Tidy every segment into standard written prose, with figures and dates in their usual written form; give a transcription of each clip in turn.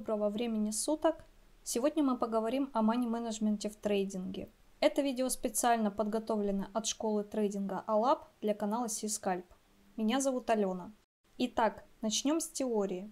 Доброго времени суток! Сегодня мы поговорим о мани-менеджменте в трейдинге. Это видео специально подготовлено от школы трейдинга А-Лаб для канала CScalp. Меня зовут Алена. Итак, начнем с теории.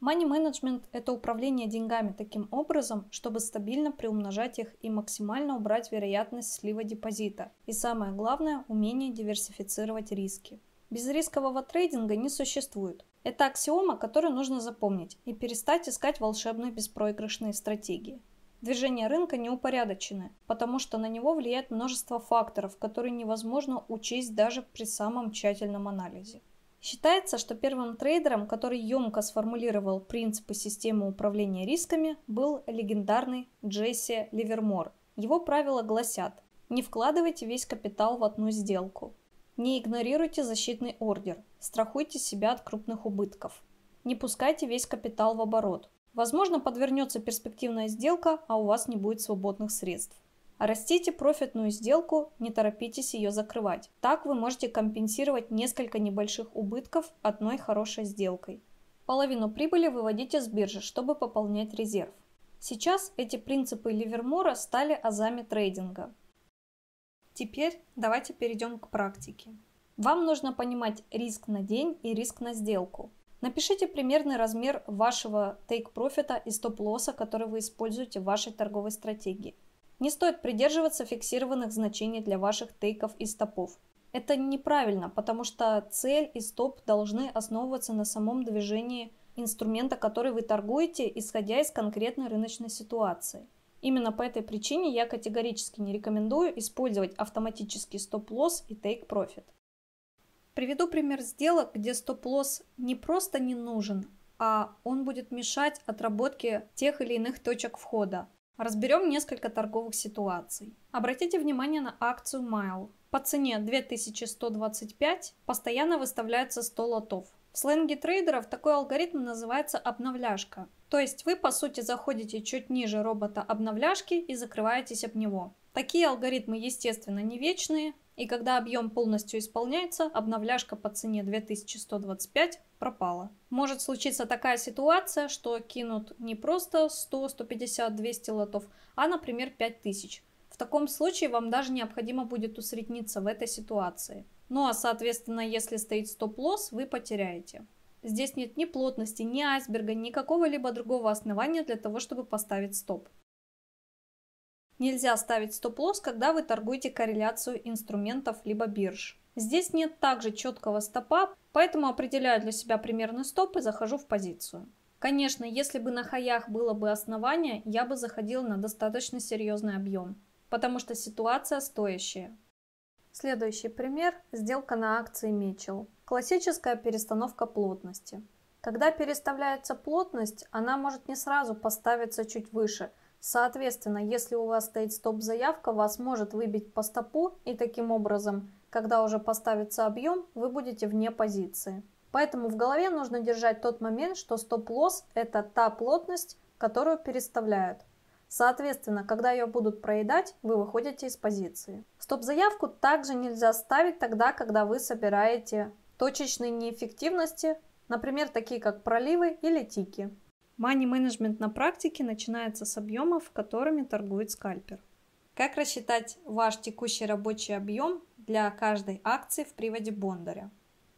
Мани-менеджмент – это управление деньгами таким образом, чтобы стабильно приумножать их и максимально убрать вероятность слива депозита. И самое главное – умение диверсифицировать риски. Безрискового трейдинга не существует. Это аксиома, которую нужно запомнить и перестать искать волшебные беспроигрышные стратегии. Движение рынка неупорядочены, потому что на него влияет множество факторов, которые невозможно учесть даже при самом тщательном анализе. Считается, что первым трейдером, который емко сформулировал принципы системы управления рисками, был легендарный Джесси Ливермор. Его правила гласят: не вкладывайте весь капитал в одну сделку. Не игнорируйте защитный ордер, страхуйте себя от крупных убытков. Не пускайте весь капитал в оборот. Возможно, подвернется перспективная сделка, а у вас не будет свободных средств. Растите профитную сделку, не торопитесь ее закрывать. Так вы можете компенсировать несколько небольших убытков одной хорошей сделкой. Половину прибыли выводите с биржи, чтобы пополнять резерв. Сейчас эти принципы Ливермора стали азами трейдинга. Теперь давайте перейдем к практике. Вам нужно понимать риск на день и риск на сделку. Напишите примерный размер вашего тейк-профита и стоп-лосса, который вы используете в вашей торговой стратегии. Не стоит придерживаться фиксированных значений для ваших тейков и стопов. Это неправильно, потому что цель и стоп должны основываться на самом движении инструмента, который вы торгуете, исходя из конкретной рыночной ситуации. Именно по этой причине я категорически не рекомендую использовать автоматический стоп-лосс и тейк-профит. Приведу пример сделок, где стоп-лосс не просто не нужен, а он будет мешать отработке тех или иных точек входа. Разберем несколько торговых ситуаций. Обратите внимание на акцию Mail. По цене 2125 постоянно выставляется 100 лотов. В сленге трейдеров такой алгоритм называется обновляшка. То есть вы, по сути, заходите чуть ниже робота обновляшки и закрываетесь об него. Такие алгоритмы, естественно, не вечные, и когда объем полностью исполняется, обновляшка по цене 2125 пропала. Может случиться такая ситуация, что кинут не просто 100, 150, 200 лотов, а, например, 5000. В таком случае вам даже необходимо будет усредниться в этой ситуации. Ну а, соответственно, если стоит стоп-лосс, вы потеряете. Здесь нет ни плотности, ни айсберга, ни какого-либо другого основания для того, чтобы поставить стоп. Нельзя ставить стоп-лосс, когда вы торгуете корреляцию инструментов либо бирж. Здесь нет также четкого стопа, поэтому определяю для себя примерный стоп и захожу в позицию. Конечно, если бы на хаях было бы основание, я бы заходил на достаточно серьезный объем, потому что ситуация стоящая. Следующий пример – сделка на акции Мечел. Классическая перестановка плотности. Когда переставляется плотность, она может не сразу поставиться чуть выше. Соответственно, если у вас стоит стоп-заявка, вас может выбить по стопу, и таким образом, когда уже поставится объем, вы будете вне позиции. Поэтому в голове нужно держать тот момент, что стоп-лосс – это та плотность, которую переставляют. Соответственно, когда ее будут проедать, вы выходите из позиции. Стоп-заявку также нельзя ставить тогда, когда вы собираете точечные неэффективности, например, такие как проливы или тики. Мани-менеджмент на практике начинается с объемов, которыми торгует скальпер. Как рассчитать ваш текущий рабочий объем для каждой акции в приводе Бондаря?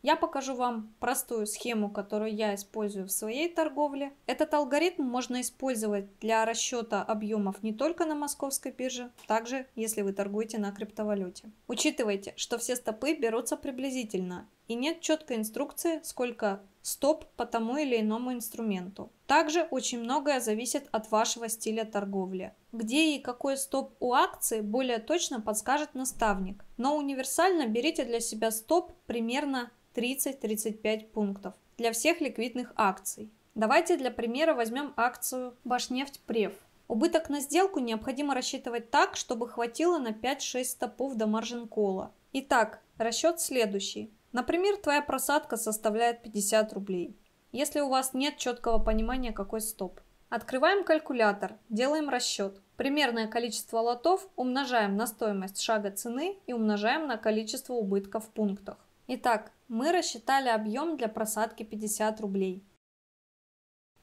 Я покажу вам простую схему, которую я использую в своей торговле. Этот алгоритм можно использовать для расчета объемов не только на Московской бирже, также если вы торгуете на криптовалюте. Учитывайте, что все стопы берутся приблизительно и нет четкой инструкции, сколько стоп по тому или иному инструменту. Также очень многое зависит от вашего стиля торговли. Где и какой стоп у акции более точно подскажет наставник, но универсально берите для себя стоп примерно 30-35 пунктов для всех ликвидных акций. Давайте для примера возьмем акцию Башнефть Преф. Убыток на сделку необходимо рассчитывать так, чтобы хватило на 5-6 стопов до маржин-кола. Итак, расчет следующий. Например, твоя просадка составляет 50 рублей, если у вас нет четкого понимания, какой стоп. Открываем калькулятор, делаем расчет. Примерное количество лотов умножаем на стоимость шага цены и умножаем на количество убытка в пунктах. Итак, мы рассчитали объем для просадки 50 рублей.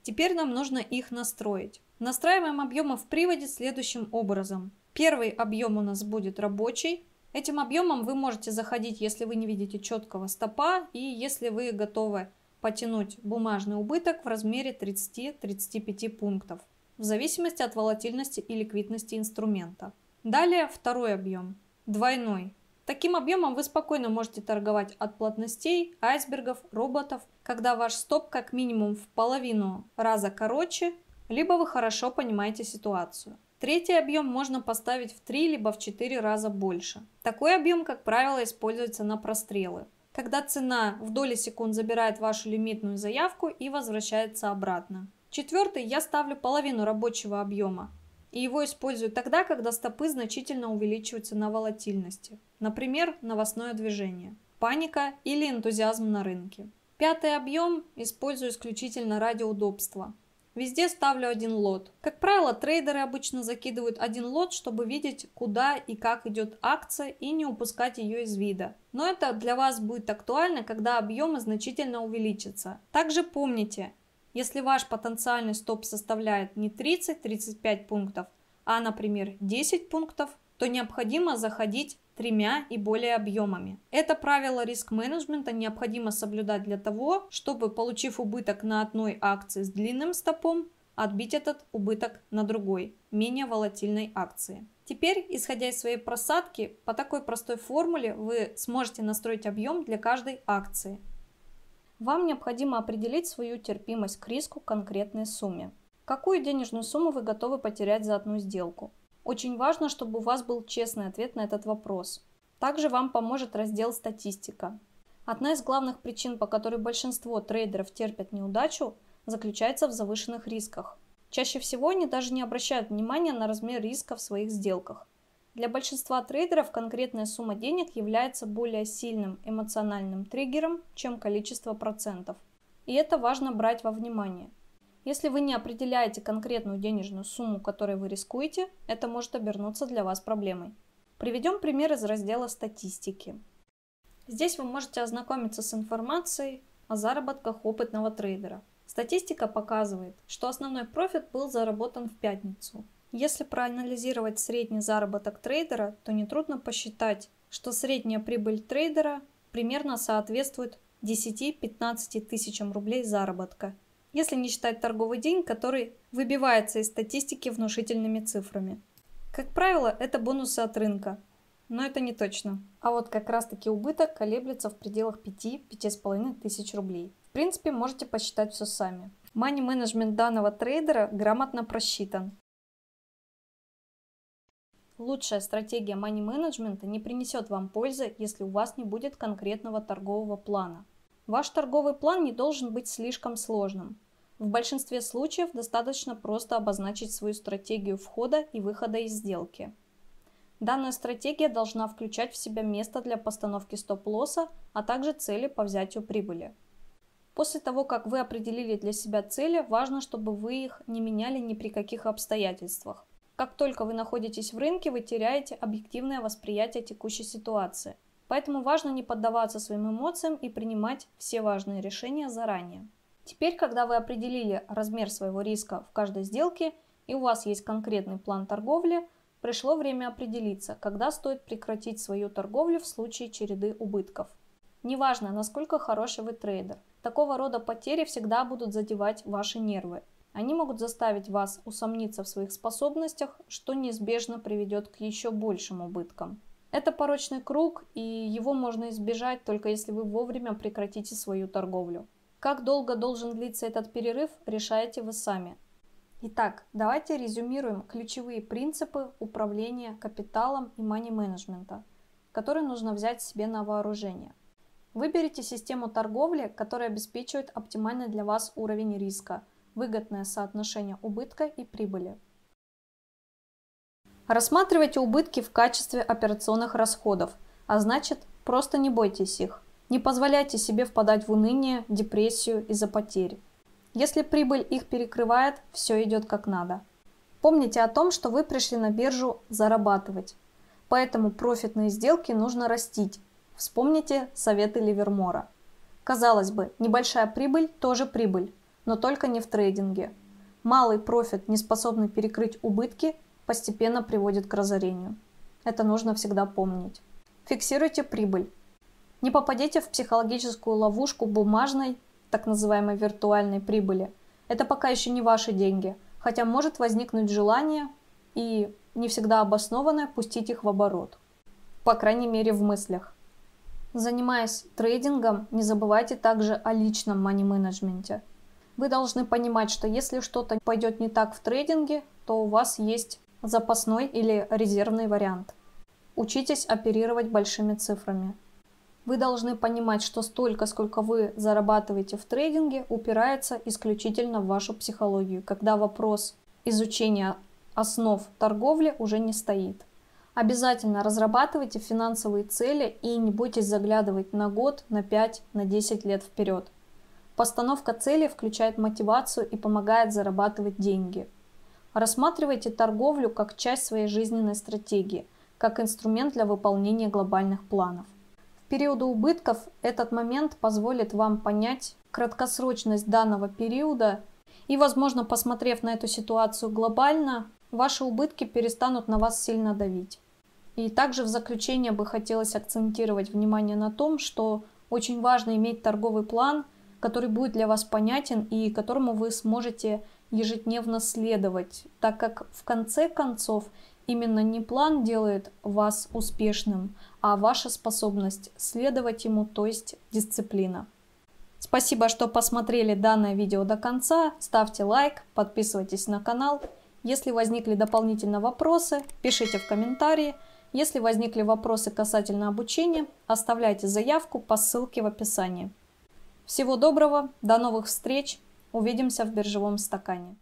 Теперь нам нужно их настроить. Настраиваем объемы в приводе следующим образом. Первый объем у нас будет рабочий. Этим объемом вы можете заходить, если вы не видите четкого стопа и если вы готовы потянуть бумажный убыток в размере 30-35 пунктов, в зависимости от волатильности и ликвидности инструмента. Далее второй объем, двойной. Таким объемом вы спокойно можете торговать от плотностей, айсбергов, роботов, когда ваш стоп как минимум в половину раза короче, либо вы хорошо понимаете ситуацию. Третий объем можно поставить в 3 либо в 4 раза больше. Такой объем, как правило, используется на прострелы, когда цена в доли секунд забирает вашу лимитную заявку и возвращается обратно. Четвертый я ставлю половину рабочего объема. И его используют тогда, когда стопы значительно увеличиваются на волатильности. Например, новостное движение, паника или энтузиазм на рынке. Пятый объем использую исключительно ради удобства. Везде ставлю один лот. Как правило, трейдеры обычно закидывают один лот, чтобы видеть, куда и как идет акция и не упускать ее из вида. Но это для вас будет актуально, когда объемы значительно увеличатся. Также помните, если ваш потенциальный стоп составляет не 30-35 пунктов, а, например, 10 пунктов, то необходимо заходить 3 и более объемами. Это правило риск-менеджмента необходимо соблюдать для того, чтобы, получив убыток на одной акции с длинным стопом, отбить этот убыток на другой, менее волатильной акции. Теперь, исходя из своей просадки, по такой простой формуле вы сможете настроить объем для каждой акции. Вам необходимо определить свою терпимость к риску к конкретной сумме. Какую денежную сумму вы готовы потерять за одну сделку? Очень важно, чтобы у вас был честный ответ на этот вопрос. Также вам поможет раздел «Статистика». Одна из главных причин, по которой большинство трейдеров терпят неудачу, заключается в завышенных рисках. Чаще всего они даже не обращают внимания на размер риска в своих сделках. Для большинства трейдеров конкретная сумма денег является более сильным эмоциональным триггером, чем количество процентов. И это важно брать во внимание. Если вы не определяете конкретную денежную сумму, которой вы рискуете, это может обернуться для вас проблемой. Приведем пример из раздела «Статистики». Здесь вы можете ознакомиться с информацией о заработках опытного трейдера. Статистика показывает, что основной профит был заработан в пятницу. Если проанализировать средний заработок трейдера, то нетрудно посчитать, что средняя прибыль трейдера примерно соответствует 10-15 тысячам рублей заработка, если не считать торговый день, который выбивается из статистики внушительными цифрами. Как правило, это бонусы от рынка, но это не точно. А вот как раз-таки убыток колеблется в пределах 5-5,5 тысяч рублей. В принципе, можете посчитать все сами. Мани-менеджмент данного трейдера грамотно просчитан. Лучшая стратегия мани-менеджмента не принесет вам пользы, если у вас не будет конкретного торгового плана. Ваш торговый план не должен быть слишком сложным. В большинстве случаев достаточно просто обозначить свою стратегию входа и выхода из сделки. Данная стратегия должна включать в себя место для постановки стоп-лосса, а также цели по взятию прибыли. После того, как вы определили для себя цели, важно, чтобы вы их не меняли ни при каких обстоятельствах. Как только вы находитесь в рынке, вы теряете объективное восприятие текущей ситуации. Поэтому важно не поддаваться своим эмоциям и принимать все важные решения заранее. Теперь, когда вы определили размер своего риска в каждой сделке и у вас есть конкретный план торговли, пришло время определиться, когда стоит прекратить свою торговлю в случае череды убытков. Неважно, насколько хороший вы трейдер, такого рода потери всегда будут задевать ваши нервы. Они могут заставить вас усомниться в своих способностях, что неизбежно приведет к еще большим убыткам. Это порочный круг, и его можно избежать, только если вы вовремя прекратите свою торговлю. Как долго должен длиться этот перерыв, решаете вы сами. Итак, давайте резюмируем ключевые принципы управления капиталом и мани-менеджмента, которые нужно взять себе на вооружение. Выберите систему торговли, которая обеспечивает оптимальный для вас уровень риска, выгодное соотношение убытка и прибыли. Рассматривайте убытки в качестве операционных расходов, а значит, просто не бойтесь их. Не позволяйте себе впадать в уныние, депрессию из-за потерь. Если прибыль их перекрывает, все идет как надо. Помните о том, что вы пришли на биржу зарабатывать, поэтому профитные сделки нужно растить. Вспомните советы Ливермора. Казалось бы, небольшая прибыль тоже прибыль. но только не в трейдинге. Малый профит, не способный перекрыть убытки, постепенно приводит к разорению. Это нужно всегда помнить. Фиксируйте прибыль. Не попадите в психологическую ловушку бумажной, так называемой виртуальной прибыли. Это пока еще не ваши деньги, хотя может возникнуть желание и не всегда обоснованное пустить их в оборот. По крайней мере, в мыслях. Занимаясь трейдингом, не забывайте также о личном мани-менеджменте. Вы должны понимать, что если что-то пойдет не так в трейдинге, то у вас есть запасной или резервный вариант. Учитесь оперировать большими цифрами. Вы должны понимать, что столько, сколько вы зарабатываете в трейдинге, упирается исключительно в вашу психологию, когда вопрос изучения основ торговли уже не стоит. Обязательно разрабатывайте финансовые цели и не бойтесь заглядывать на год, на 5, на 10 лет вперед. Постановка целей включает мотивацию и помогает зарабатывать деньги. Рассматривайте торговлю как часть своей жизненной стратегии, как инструмент для выполнения глобальных планов. В периоды убытков этот момент позволит вам понять краткосрочность данного периода и, возможно, посмотрев на эту ситуацию глобально, ваши убытки перестанут на вас сильно давить. И также в заключение бы хотелось акцентировать внимание на том, что очень важно иметь торговый план, который будет для вас понятен и которому вы сможете ежедневно следовать, так как в конце концов именно не план делает вас успешным, а ваша способность следовать ему, то есть дисциплина. Спасибо, что посмотрели данное видео до конца. Ставьте лайк, подписывайтесь на канал. Если возникли дополнительно вопросы, пишите в комментарии. Если возникли вопросы касательно обучения, оставляйте заявку по ссылке в описании. Всего доброго, до новых встреч, увидимся в биржевом стакане.